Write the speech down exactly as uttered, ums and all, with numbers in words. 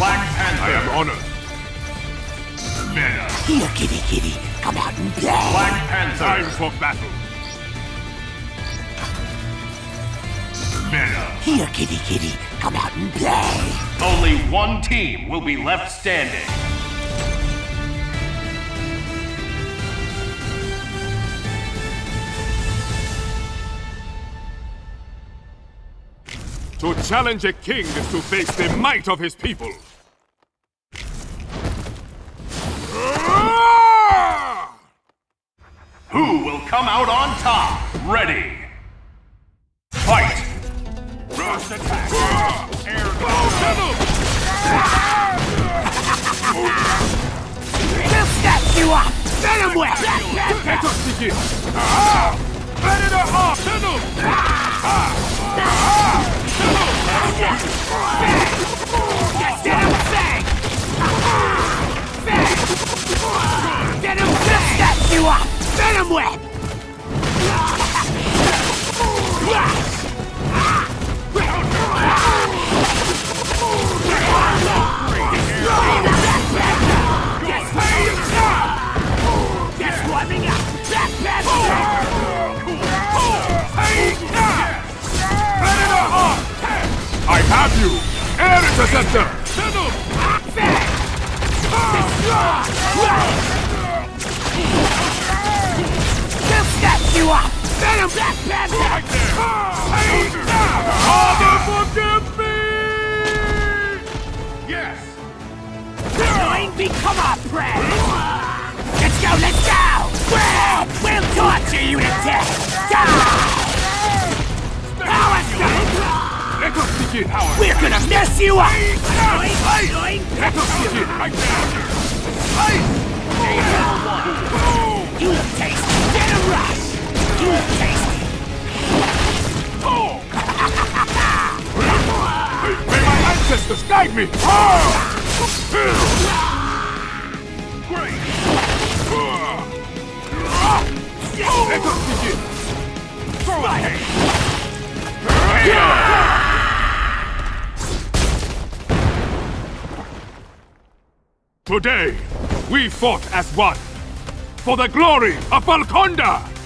Black Panther. I am honored. Meta. Here, kitty, kitty. Come out and play. Black Panther. Time for battle. Meta. Here, kitty, kitty. Come out and play. Only one team will be left standing. To challenge a king is to face the might of his people. Who will come out on top? Ready. Fight. Rush attack. Air go. We'll snap you up. Venom whip. Let us begin. Predator hawk. Venom. Venom whip! I have you! Air interceptor! We'll snap you up! Venom! Black Panther! Right there! Father, forgive me! Yes! Nine, become our prey! Let's go, let's go! Well, we'll torture you to death! Die! Power strike! Let us begin! We're gonna mess you up! Let us begin! You look tasty! Get a rush! You look tasty! May my ancestors guide me! Let us begin! Throw it! Today, we fought as one, for the glory of Falconda!